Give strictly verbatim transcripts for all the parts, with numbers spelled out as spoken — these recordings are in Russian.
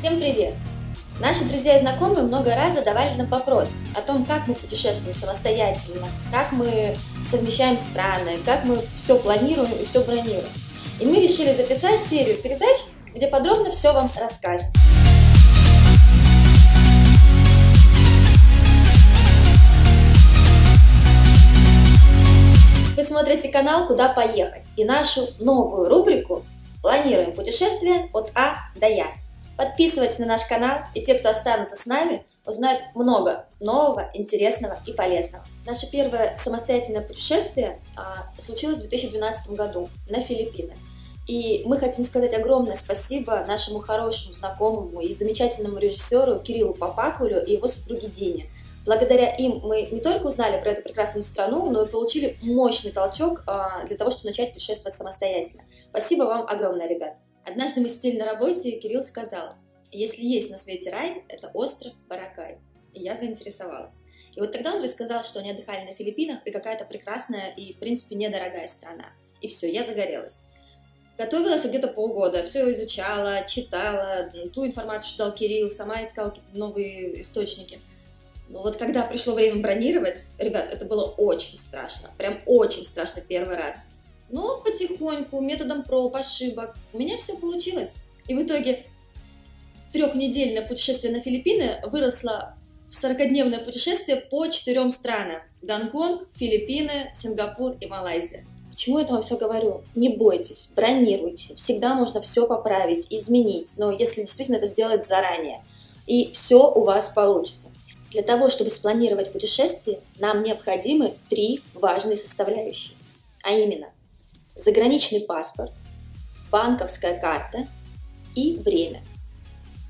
Всем привет! Наши друзья и знакомые много раз задавали нам вопрос о том, как мы путешествуем самостоятельно, как мы совмещаем страны, как мы все планируем и все бронируем. И мы решили записать серию передач, где подробно все вам расскажем. Вы смотрите канал «Куда поехать» и нашу новую рубрику «Планируем путешествие от А до Я». Подписывайтесь на наш канал, и те, кто останутся с нами, узнают много нового, интересного и полезного. Наше первое самостоятельное путешествие а, случилось в две тысячи двенадцатом году на Филиппины. И мы хотим сказать огромное спасибо нашему хорошему, знакомому и замечательному режиссеру Кириллу Папакулю и его супруге Дине. Благодаря им мы не только узнали про эту прекрасную страну, но и получили мощный толчок для того, чтобы начать путешествовать самостоятельно. Спасибо вам огромное, ребят. Однажды мы сидели на работе, и Кирилл сказал: если есть на свете рай, это остров Баракай. И я заинтересовалась. И вот тогда он рассказал, что они отдыхали на Филиппинах, и какая-то прекрасная и, в принципе, недорогая страна. И все, я загорелась. Готовилась где-то полгода, все изучала, читала, ту информацию, что дал Кирилл, сама искала какие-то новые источники. Но вот когда пришло время бронировать, ребят, это было очень страшно, прям очень страшно первый раз. Но потихоньку, методом проб, ошибок, у меня все получилось. И в итоге трехнедельное путешествие на Филиппины выросло в сорокадневное путешествие по четырем странам. Гонконг, Филиппины, Сингапур и Малайзия. К чему я вам все говорю? Не бойтесь, бронируйте, всегда можно все поправить, изменить, но если действительно это сделать заранее, и все у вас получится. Для того, чтобы спланировать путешествие, нам необходимы три важные составляющие, а именно заграничный паспорт, банковская карта и время.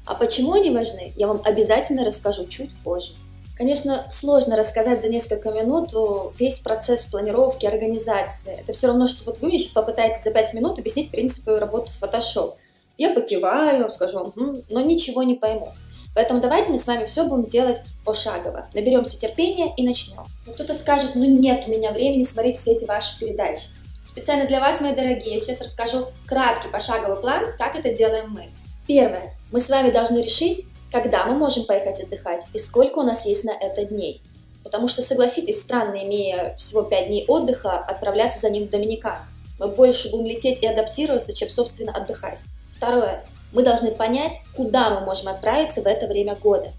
А почему они важны, я вам обязательно расскажу чуть позже. Конечно, сложно рассказать за несколько минут весь процесс планировки, организации. Это все равно, что вот вы мне сейчас попытаетесь за пять минут объяснить принципы работы в Photoshop. Я покиваю, скажу, «М-м», но ничего не пойму. Поэтому давайте мы с вами все будем делать пошагово. Наберемся терпения и начнем. Но кто-то скажет, ну нет у меня времени смотреть все эти ваши передачи. Специально для вас, мои дорогие, я сейчас расскажу краткий пошаговый план, как это делаем мы. Первое. Мы с вами должны решить, когда мы можем поехать отдыхать и сколько у нас есть на это дней. Потому что, согласитесь, странно, имея всего пять дней отдыха, отправляться за ним в Доминикану. Мы больше будем лететь и адаптироваться, чем, собственно, отдыхать. Второе. Мы должны понять, куда мы можем отправиться в это время года.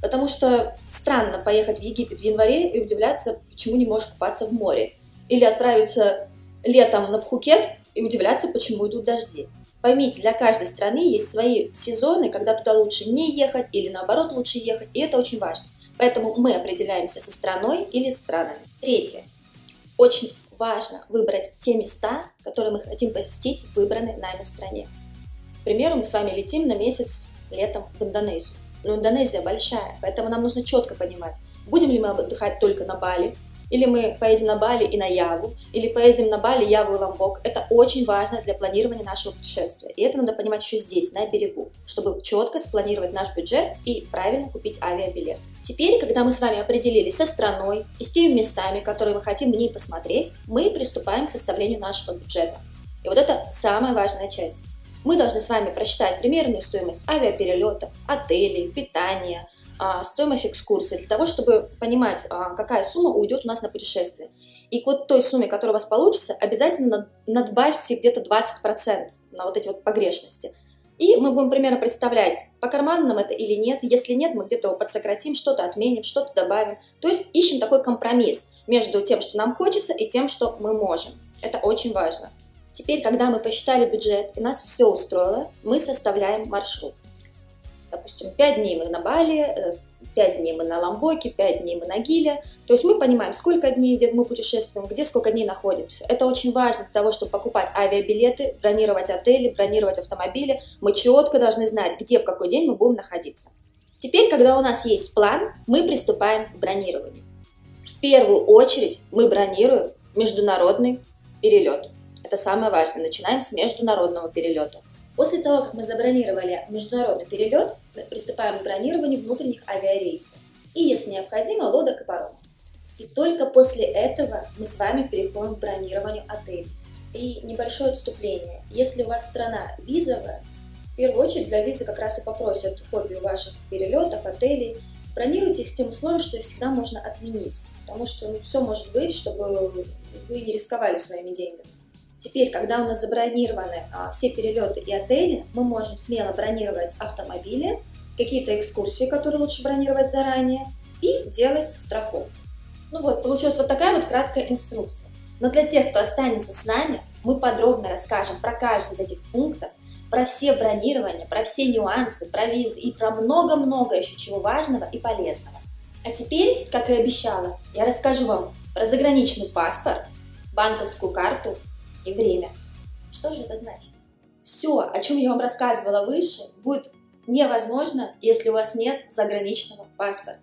Потому что странно поехать в Египет в январе и удивляться, почему не можешь купаться в море. Или отправиться летом на Пхукет и удивляться, почему идут дожди. Поймите, для каждой страны есть свои сезоны, когда туда лучше не ехать или наоборот лучше ехать, и это очень важно. Поэтому мы определяемся со страной или странами. Третье. Очень важно выбрать те места, которые мы хотим посетить в выбранной нами стране. К примеру, мы с вами летим на месяц летом в Индонезию. Но Индонезия большая, поэтому нам нужно четко понимать, будем ли мы отдыхать только на Бали, или мы поедем на Бали и на Яву, или поедем на Бали, Яву и Ломбок. Это очень важно для планирования нашего путешествия. И это надо понимать еще здесь, на берегу, чтобы четко спланировать наш бюджет и правильно купить авиабилет. Теперь, когда мы с вами определились со страной и с теми местами, которые мы хотим в ней посмотреть, мы приступаем к составлению нашего бюджета. И вот это самая важная часть. Мы должны с вами просчитать примерную стоимость авиаперелета, отелей, питания, стоимость экскурсии, для того, чтобы понимать, какая сумма уйдет у нас на путешествие. И к вот той сумме, которая у вас получится, обязательно надбавьте где-то двадцать процентов на вот эти вот погрешности. И мы будем примерно представлять, по карману нам это или нет. Если нет, мы где-то его подсократим, что-то отменим, что-то добавим. То есть ищем такой компромисс между тем, что нам хочется, и тем, что мы можем. Это очень важно. Теперь, когда мы посчитали бюджет и нас все устроило, мы составляем маршрут. Допустим, пять дней мы на Бали, пять дней мы на Ломбоке, пять дней мы на Гиле. То есть мы понимаем, сколько дней, где мы путешествуем, где сколько дней находимся. Это очень важно для того, чтобы покупать авиабилеты, бронировать отели, бронировать автомобили. Мы четко должны знать, где в какой день мы будем находиться. Теперь, когда у нас есть план, мы приступаем к бронированию. В первую очередь мы бронируем международный перелет. Это самое важное. Начинаем с международного перелета. После того, как мы забронировали международный перелет, приступаем к бронированию внутренних авиарейсов. И, если необходимо, лодок и паромов. И только после этого мы с вами переходим к бронированию отелей. И небольшое отступление. Если у вас страна визовая, В первую очередь для визы как раз и попросят копию ваших перелетов, отелей. Бронируйте их с тем условием, что их всегда можно отменить, потому что все может быть, чтобы вы не рисковали своими деньгами. Теперь, когда у нас забронированы все перелеты и отели, мы можем смело бронировать автомобили, какие-то экскурсии, которые лучше бронировать заранее, и делать страховку. Ну вот, получилась вот такая вот краткая инструкция. Но для тех, кто останется с нами, мы подробно расскажем про каждый из этих пунктов, про все бронирования, про все нюансы, про визы и про много-много еще чего важного и полезного. А теперь, как и обещала, я расскажу вам про заграничный паспорт, банковскую карту и время. Что же это значит? Все, о чем я вам рассказывала выше, будет невозможно, если у вас нет заграничного паспорта.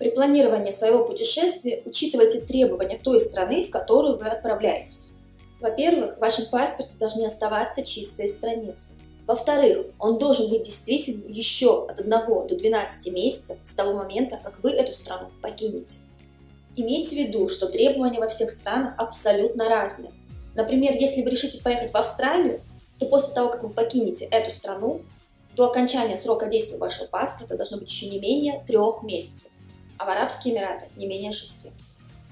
При планировании своего путешествия учитывайте требования той страны, в которую вы отправляетесь. Во-первых, в вашем паспорте должны оставаться чистые страницы. Во-вторых, он должен быть действительным еще от одного до двенадцати месяцев с того момента, как вы эту страну покинете. Имейте в виду, что требования во всех странах абсолютно разные. Например, если вы решите поехать в Австралию, то после того, как вы покинете эту страну, до окончания срока действия вашего паспорта должно быть еще не менее трех месяцев, а в Арабские Эмираты не менее шести.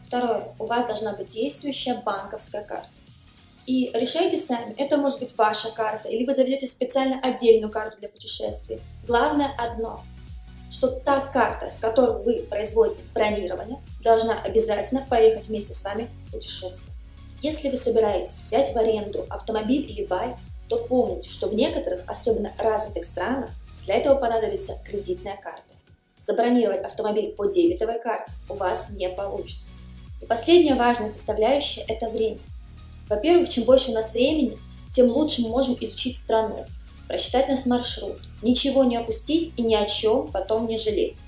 Второе. У вас должна быть действующая банковская карта. И решайте сами, это может быть ваша карта, или вы заведете специально отдельную карту для путешествий. Главное одно, что та карта, с которой вы производите бронирование, должна обязательно поехать вместе с вами в путешествие. Если вы собираетесь взять в аренду автомобиль или байк, то помните, что в некоторых, особенно развитых странах, для этого понадобится кредитная карта. Забронировать автомобиль по дебетовой карте у вас не получится. И последняя важная составляющая – это время. Во-первых, чем больше у нас времени, тем лучше мы можем изучить страну, просчитать наш маршрут, ничего не опустить и ни о чем потом не жалеть.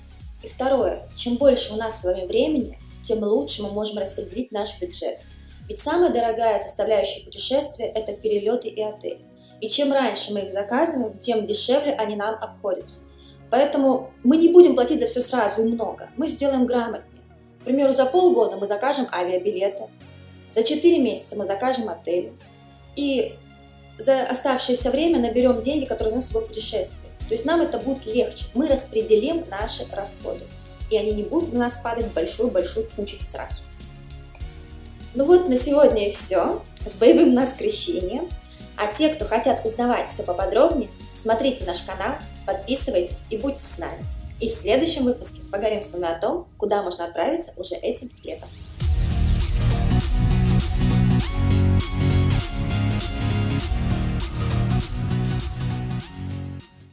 И второе, чем больше у нас с вами времени, тем лучше мы можем распределить наш бюджет. Ведь самая дорогая составляющая путешествия – это перелеты и отели. И чем раньше мы их заказываем, тем дешевле они нам обходятся. Поэтому мы не будем платить за все сразу и много, мы сделаем грамотнее. К примеру, за полгода мы закажем авиабилеты, за четыре месяца мы закажем отели. И за оставшееся время наберем деньги, которые у нас в его путешествии. То есть нам это будет легче. Мы распределим наши расходы. И они не будут на нас падать в большую-большую кучу сразу. Ну вот на сегодня и все. С боевым нас крещением. А те, кто хотят узнавать все поподробнее, смотрите наш канал, подписывайтесь и будьте с нами. И в следующем выпуске поговорим с вами о том, куда можно отправиться уже этим летом.